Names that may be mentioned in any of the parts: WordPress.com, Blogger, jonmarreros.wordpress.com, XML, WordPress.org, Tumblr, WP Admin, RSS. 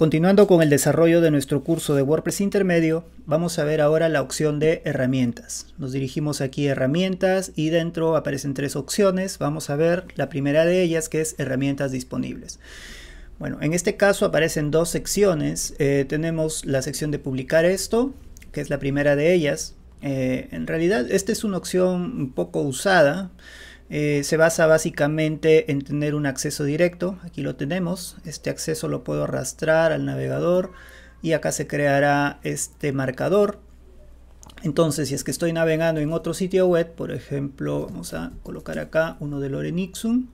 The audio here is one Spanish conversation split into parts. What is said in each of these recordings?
Continuando con el desarrollo de nuestro curso de WordPress intermedio, vamos a ver ahora la opción de herramientas. Nos dirigimos aquí a herramientas y dentro aparecen tres opciones. Vamos a ver la primera de ellas, que es herramientas disponibles. Bueno, en este caso aparecen dos secciones. Tenemos la sección de publicar esto, que es la primera de ellas. En realidad esta es una opción poco usada. Se basa básicamente en tener un acceso directo. Aquí lo tenemos. Este acceso lo puedo arrastrar al navegador y acá se creará este marcador. Entonces, si es que estoy navegando en otro sitio web, por ejemplo, vamos a colocar acá uno de Lorenixum,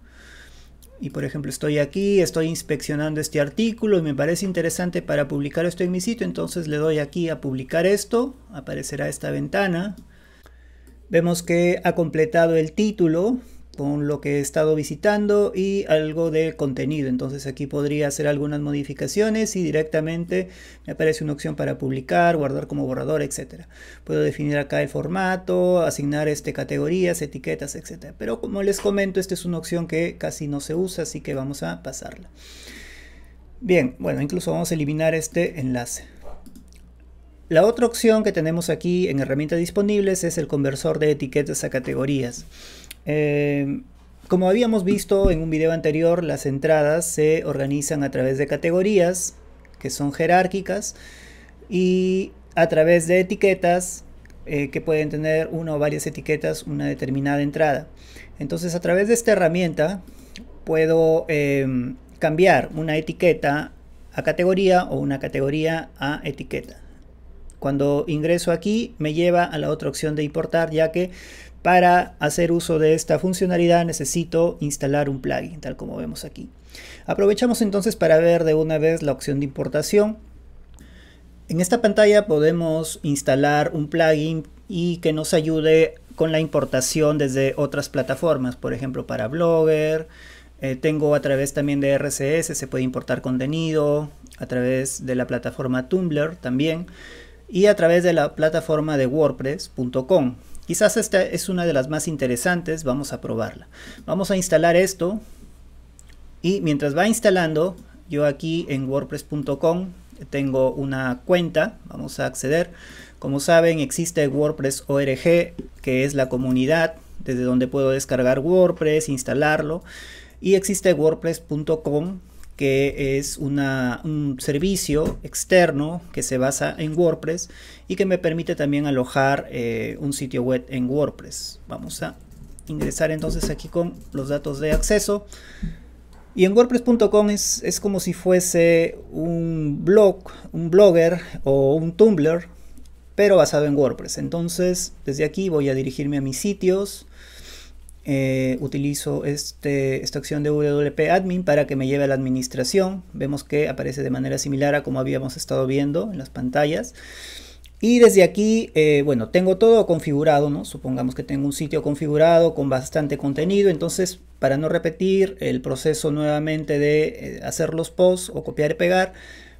y por ejemplo estoy aquí, estoy inspeccionando este artículo y me parece interesante para publicar esto en mi sitio, entonces le doy aquí a publicar esto, aparecerá esta ventana. Vemos que ha completado el título con lo que he estado visitando y algo de contenido. Entonces aquí podría hacer algunas modificaciones y directamente me aparece una opción para publicar, guardar como borrador, etc. Puedo definir acá el formato, asignar categorías, etiquetas, etc. Pero como les comento, esta es una opción que casi no se usa, así que vamos a pasarla. Bien, bueno, incluso vamos a eliminar este enlace. La otra opción que tenemos aquí en herramientas disponibles es el conversor de etiquetas a categorías. Como habíamos visto en un video anterior, las entradas se organizan a través de categorías, que son jerárquicas, y a través de etiquetas, que pueden tener una o varias etiquetas, una determinada entrada. Entonces, a través de esta herramienta puedo cambiar una etiqueta a categoría o una categoría a etiqueta. Cuando ingreso aquí me lleva a la otra opción de importar, ya que para hacer uso de esta funcionalidad necesito instalar un plugin, tal como vemos aquí. Aprovechamos entonces para ver de una vez la opción de importación. En esta pantalla podemos instalar un plugin y que nos ayude con la importación desde otras plataformas, por ejemplo para Blogger. Tengo a través también de RSS, se puede importar contenido, a través de la plataforma Tumblr también, y a través de la plataforma de WordPress.com. Quizás esta es una de las más interesantes, vamos a probarla. Vamos a instalar esto y mientras va instalando, yo aquí en WordPress.com tengo una cuenta, vamos a acceder. Como saben, existe WordPress.org, que es la comunidad desde donde puedo descargar WordPress, instalarlo, y existe WordPress.com, que es un servicio externo que se basa en WordPress y que me permite también alojar un sitio web en WordPress. Vamos a ingresar entonces aquí con los datos de acceso. Y en WordPress.com es como si fuese un blog, un blogger o un Tumblr, pero basado en WordPress. Entonces, desde aquí voy a dirigirme a mis sitios. Utilizo esta opción de WP Admin para que me lleve a la administración. Vemos que aparece de manera similar a como habíamos estado viendo en las pantallas. Y desde aquí, bueno, tengo todo configurado, ¿no? Supongamos que tengo un sitio configurado con bastante contenido. Entonces, para no repetir el proceso nuevamente de hacer los posts o copiar y pegar,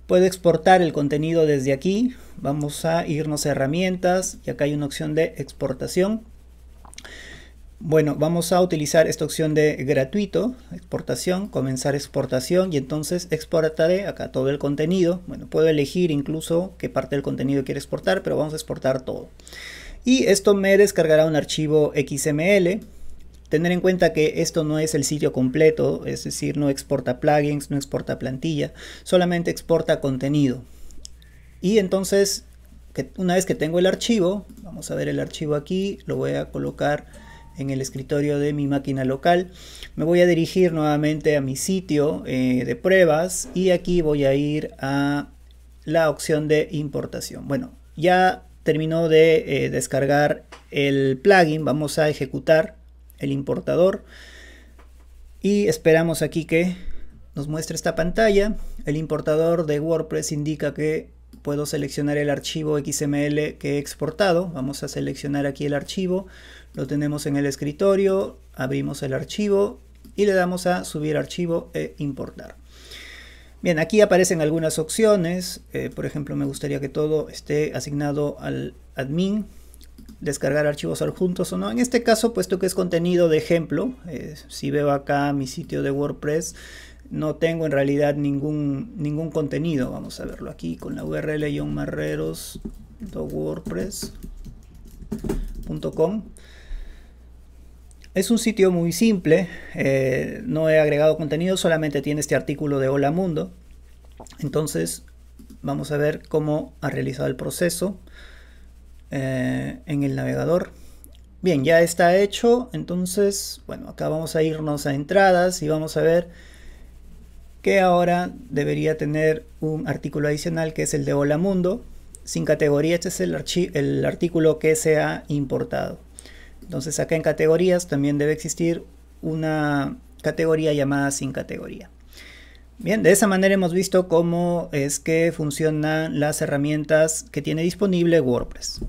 puedo exportar el contenido desde aquí. Vamos a irnos a herramientas y acá hay una opción de exportación. Bueno, vamos a utilizar esta opción de gratuito, exportación, comenzar exportación y entonces exportaré acá todo el contenido. Bueno, puedo elegir incluso qué parte del contenido quiero exportar, pero vamos a exportar todo. Y esto me descargará un archivo XML. Tener en cuenta que esto no es el sitio completo, es decir, no exporta plugins, no exporta plantilla, solamente exporta contenido. Y entonces, una vez que tengo el archivo, vamos a ver el archivo aquí, lo voy a colocar en el escritorio de mi máquina local. Me voy a dirigir nuevamente a mi sitio de pruebas y aquí voy a ir a la opción de importación. Bueno, ya terminó de descargar el plugin. Vamos a ejecutar el importador y esperamos aquí que nos muestre esta pantalla. El importador de WordPress indica que puedo seleccionar el archivo XML que he exportado. Vamos a seleccionar aquí el archivo. Lo tenemos en el escritorio, abrimos el archivo y le damos a subir archivo e importar. Bien, aquí aparecen algunas opciones. Por ejemplo, me gustaría que todo esté asignado al admin, descargar archivos adjuntos o no. En este caso, puesto que es contenido de ejemplo, si veo acá mi sitio de WordPress, no tengo en realidad ningún contenido. Vamos a verlo aquí con la URL jonmarreros.wordpress.com. Es un sitio muy simple, no he agregado contenido, solamente tiene este artículo de Hola Mundo. Entonces vamos a ver cómo ha realizado el proceso en el navegador. Bien, ya está hecho. Entonces, bueno, acá vamos a irnos a entradas y vamos a ver que ahora debería tener un artículo adicional que es el de Hola Mundo, sin categoría. Este es el artículo que se ha importado. Entonces acá en categorías también debe existir una categoría llamada sin categoría. Bien, de esa manera hemos visto cómo es que funcionan las herramientas que tiene disponible WordPress.